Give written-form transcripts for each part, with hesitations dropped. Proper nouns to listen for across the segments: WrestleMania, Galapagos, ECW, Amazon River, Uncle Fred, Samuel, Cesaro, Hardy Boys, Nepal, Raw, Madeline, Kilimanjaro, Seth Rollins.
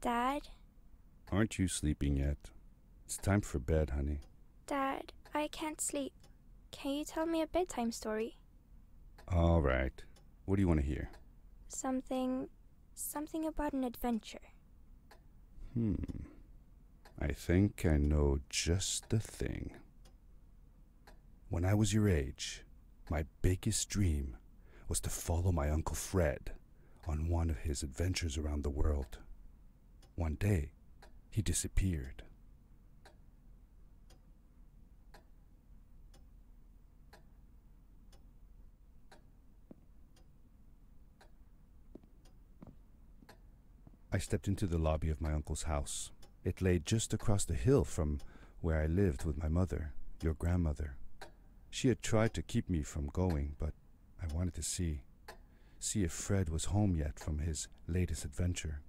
Dad? Aren't you sleeping yet? It's time for bed, honey. Dad, I can't sleep. Can you tell me a bedtime story? All right. What do you want to hear? Something about an adventure. I think I know just the thing. When I was your age, my biggest dream was to follow my Uncle Fred on one of his adventures around the world. One day, he disappeared. I stepped into the lobby of my uncle's house. It lay just across the hill from where I lived with my mother, your grandmother. She had tried to keep me from going, but I wanted to see if Fred was home yet from his latest adventure.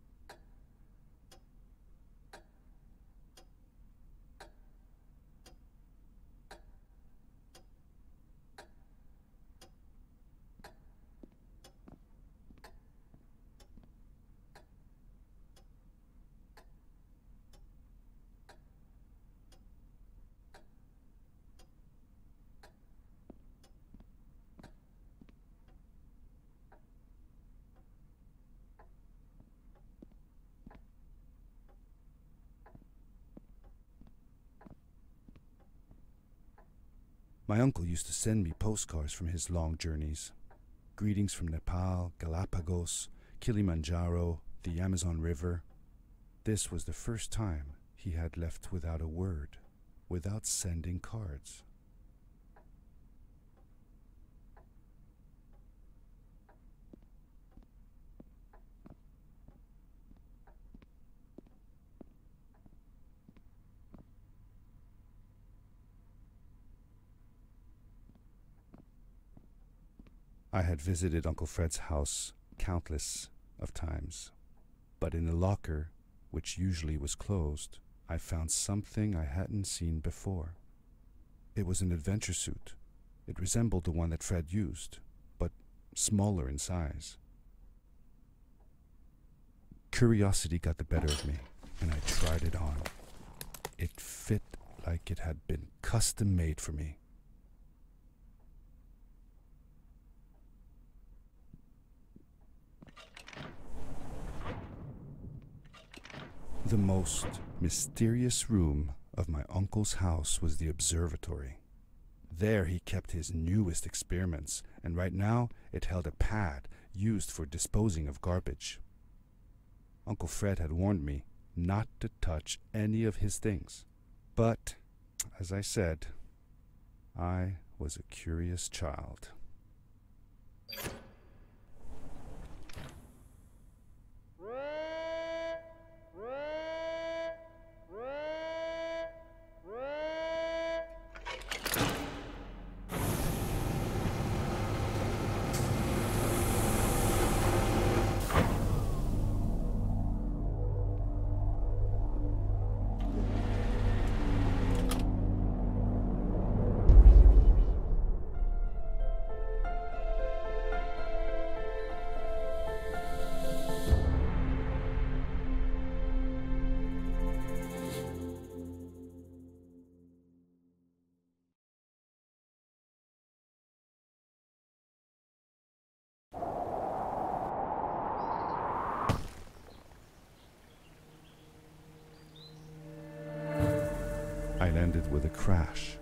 My uncle used to send me postcards from his long journeys. Greetings from Nepal, Galapagos, Kilimanjaro, the Amazon River. This was the first time he had left without a word, without sending cards. I had visited Uncle Fred's house countless of times, but in the locker, which usually was closed, I found something I hadn't seen before. It was an adventure suit. It resembled the one that Fred used, but smaller in size. Curiosity got the better of me, and I tried it on. It fit like it had been custom made for me. The most mysterious room of my uncle's house was the observatory. There he kept his newest experiments, and right now it held a pad used for disposing of garbage. Uncle Fred had warned me not to touch any of his things. But, as I said, I was a curious child. I landed with a crash,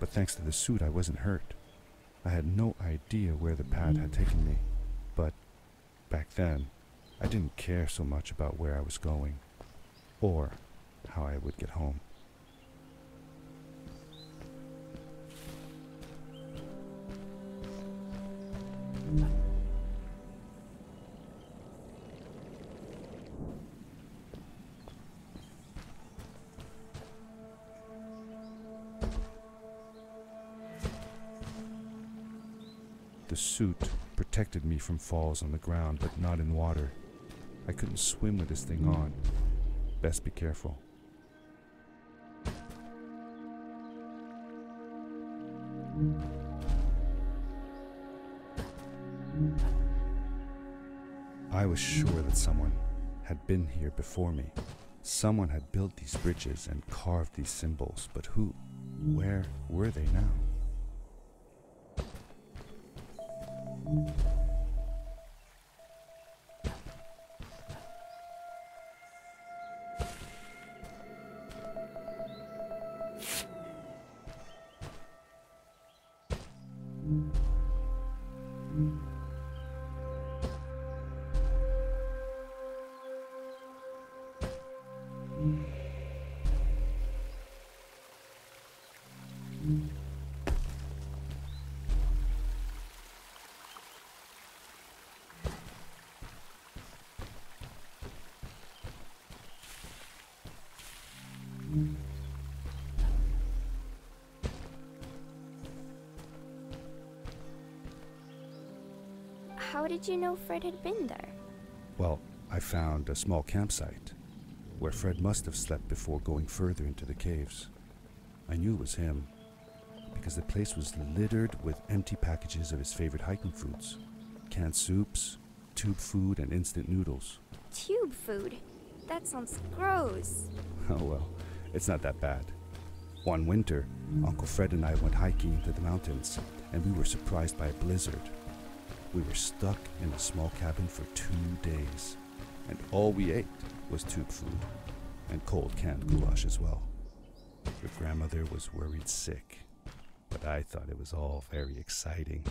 but thanks to the suit I wasn't hurt. I had no idea where the pad had taken me, but back then, I didn't care so much about where I was going, or how I would get home. The suit protected me from falls on the ground, but not in water. I couldn't swim with this thing on. Best be careful. I was sure that someone had been here before me. Someone had built these bridges and carved these symbols, but who? Where were they now? How did you know Fred had been there? Well, I found a small campsite where Fred must have slept before going further into the caves. I knew it was him because the place was littered with empty packages of his favorite hiking foods. Canned soups, tube food, and instant noodles. Tube food? That sounds gross. Oh well, it's not that bad. One winter, Uncle Fred and I went hiking into the mountains, and we were surprised by a blizzard. We were stuck in a small cabin for 2 days, and all we ate was tube food and cold canned goulash as well. Your grandmother was worried sick, but I thought it was all very exciting.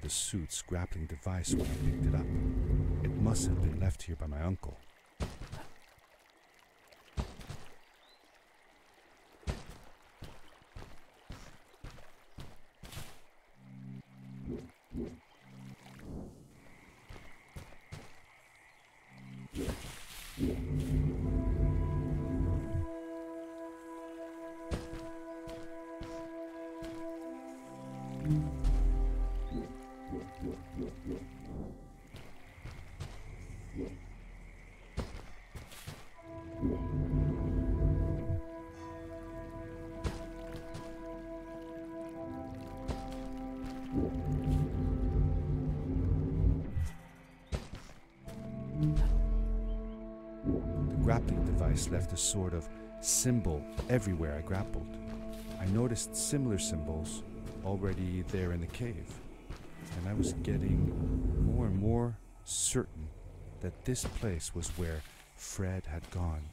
The suit's grappling device when I picked it up. It must have been left here by my uncle. Left a sort of symbol everywhere I grappled. I noticed similar symbols already there in the cave, and I was getting more and more certain that this place was where Fred had gone.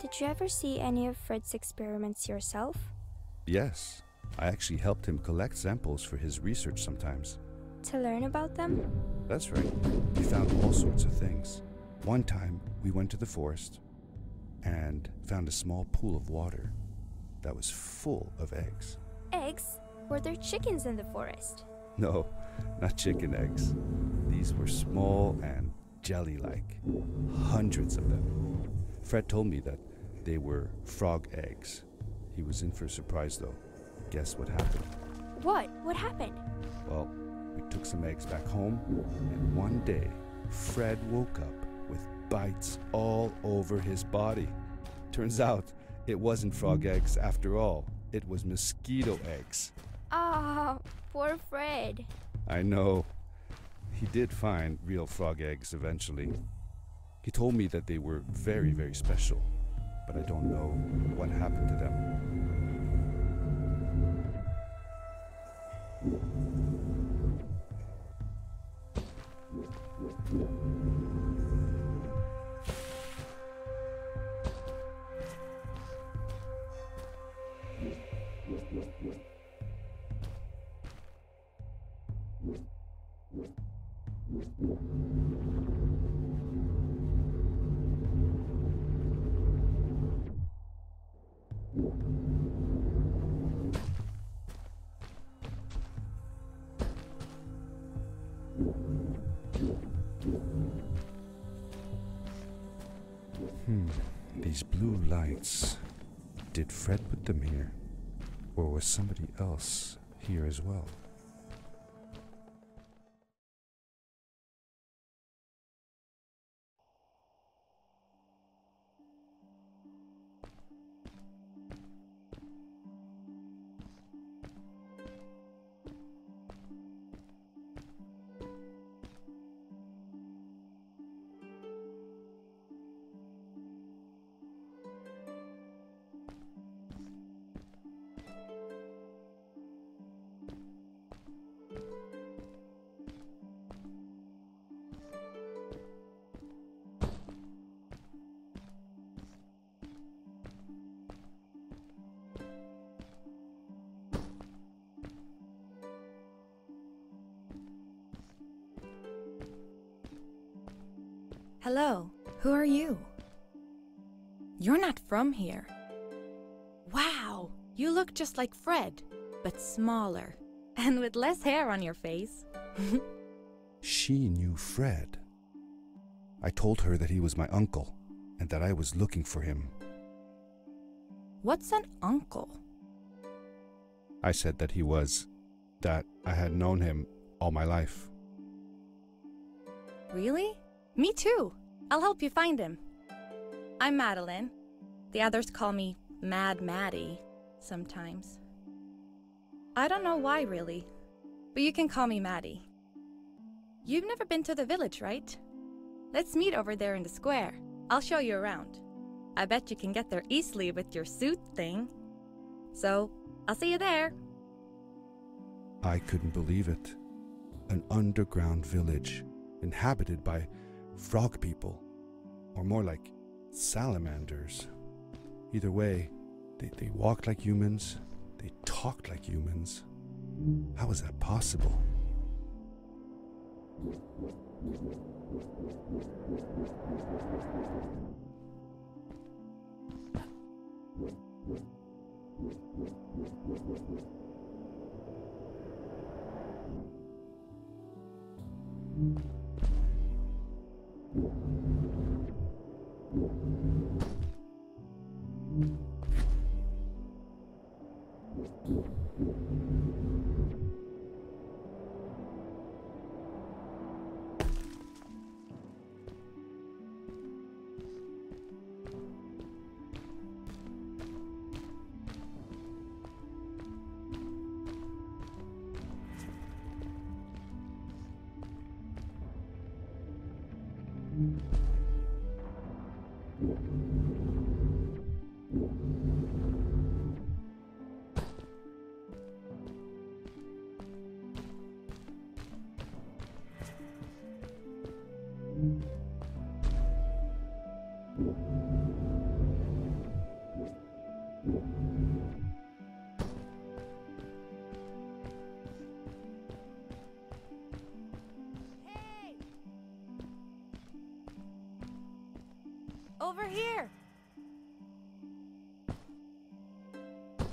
Did you ever see any of Fred's experiments yourself? Yes. I actually helped him collect samples for his research sometimes. To learn about them? That's right. We found all sorts of things. One time, we went to the forest and found a small pool of water that was full of eggs. Eggs? Were there chickens in the forest? No, not chicken eggs. These were small and jelly-like. Hundreds of them. Fred told me that they were frog eggs. He was in for a surprise, though. Guess what happened? What? What happened? Well, we took some eggs back home, and one day, Fred woke up with bites all over his body. Turns out, it wasn't frog eggs after all. It was mosquito eggs. Ah, poor Fred. I know. He did find real frog eggs eventually. He told me that they were very, very special, but I don't know what happened to them. These blue lights. Did Fred put them here? Or was somebody else here as well? Hello, who are you? You're not from here. Wow, you look just like Fred, but smaller and with less hair on your face. She knew Fred. I told her that he was my uncle and that I was looking for him. What's an uncle? I said that he was, that I had known him all my life. Really? Me too. I'll help you find him. I'm Madeline. The others call me Mad Maddie sometimes. I don't know why really, but you can call me Maddie. You've never been to the village, right? Let's meet over there in the square. I'll show you around. I bet you can get there easily with your suit thing. So, I'll see you there. I couldn't believe it. An underground village inhabited by frog people, or more like salamanders. Either way, they walked like humans, they talked like humans. How is that possible? Over here!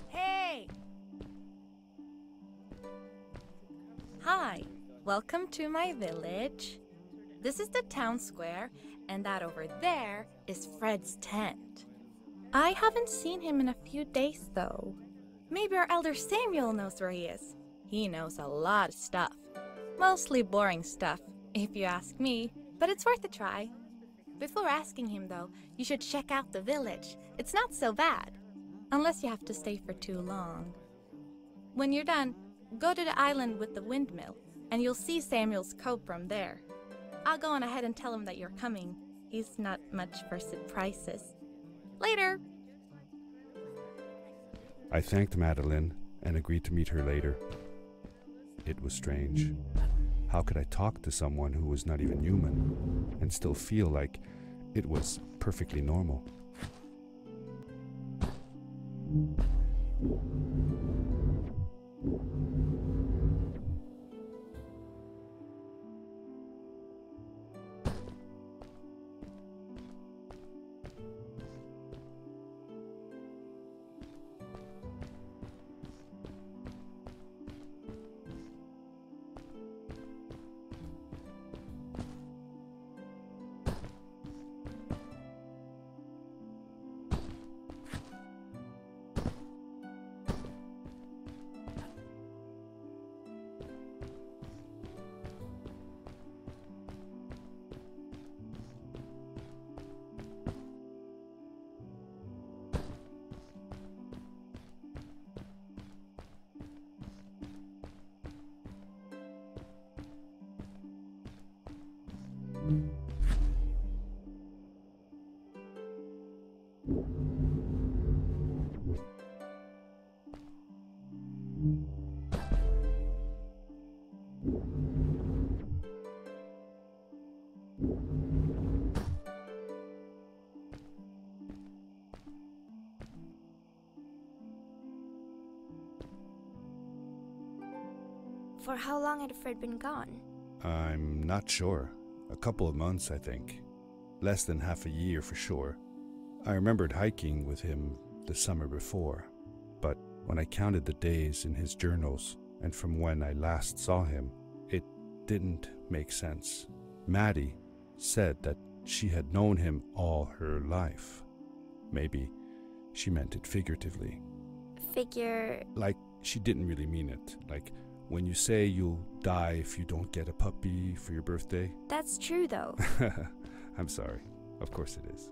Hey! Hi! Welcome to my village. This is the town square, and that over there is Fred's tent. I haven't seen him in a few days, though. Maybe our elder Samuel knows where he is. He knows a lot of stuff. Mostly boring stuff, if you ask me, but it's worth a try. Before asking him, though, you should check out the village. It's not so bad, unless you have to stay for too long. When you're done, go to the island with the windmill, and you'll see Samuel's cove from there. I'll go on ahead and tell him that you're coming. He's not much for surprises. Later! I thanked Madeline and agreed to meet her later. It was strange. How could I talk to someone who was not even human and still feel like it was perfectly normal? For how long had Fred been gone? I'm not sure. A couple of months, I think. Less than half a year for sure. I remembered hiking with him the summer before, but when I counted the days in his journals and from when I last saw him, it didn't make sense. Maddie said that she had known him all her life. Maybe she meant it figuratively. Figure? Like she didn't really mean it. Like, when you say you'll die if you don't get a puppy for your birthday. That's true, though. I'm sorry. Of course it is.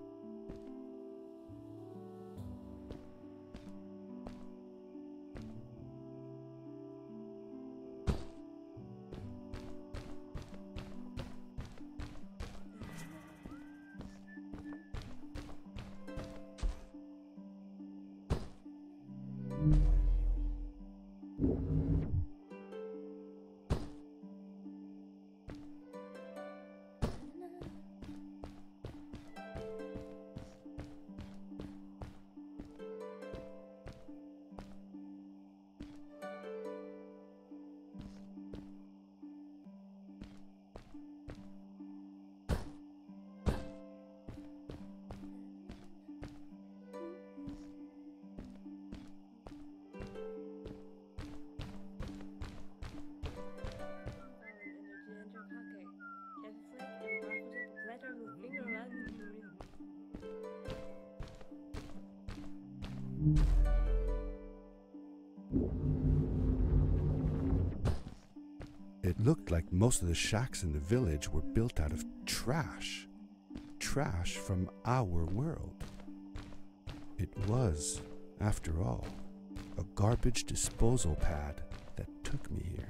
It looked like most of the shacks in the village were built out of trash. Trash from our world. It was, after all, a garbage disposal pad that took me here.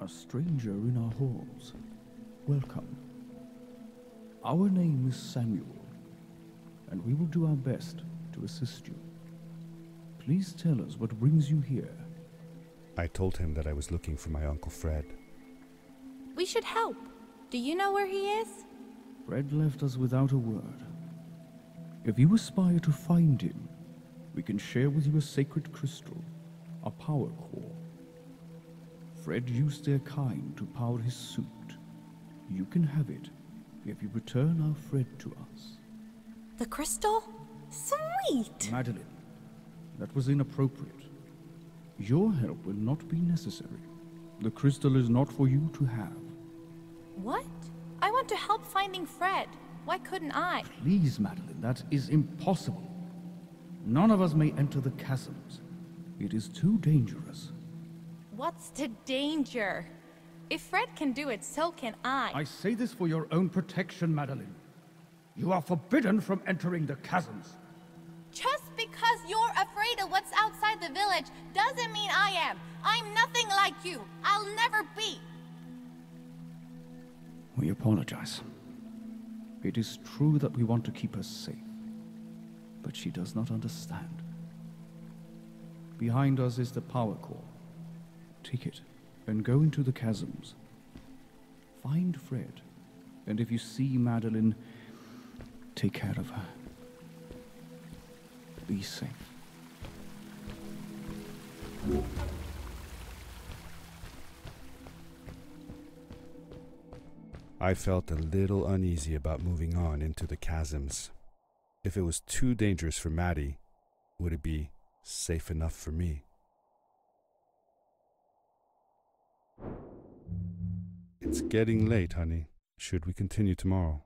A stranger in our halls. Welcome. Our name is Samuel, and we will do our best to assist you. Please tell us what brings you here. I told him that I was looking for my Uncle Fred. We should help. Do you know where he is? Fred left us without a word. If you aspire to find him, we can share with you a sacred crystal, a power core. Fred used their kind to power his suit. You can have it if you return our Fred to us. The crystal? Sweet! Madeline, that was inappropriate. Your help will not be necessary. The crystal is not for you to have. What? I want to help finding Fred. Why couldn't I? Please, Madeline, that is impossible. None of us may enter the chasms. It is too dangerous. What's the danger? If Fred can do it, so can I. I say this for your own protection, Madeline. You are forbidden from entering the chasms. Just because you're afraid of what's outside the village doesn't mean I am. I'm nothing like you. I'll never be. We apologize. It is true that we want to keep her safe, but she does not understand. Behind us is the power core. Take it, and go into the chasms. Find Fred, and if you see Madeline, take care of her. Be safe. I felt a little uneasy about moving on into the chasms. If it was too dangerous for Maddie, would it be safe enough for me? It's getting late, honey. Should we continue tomorrow?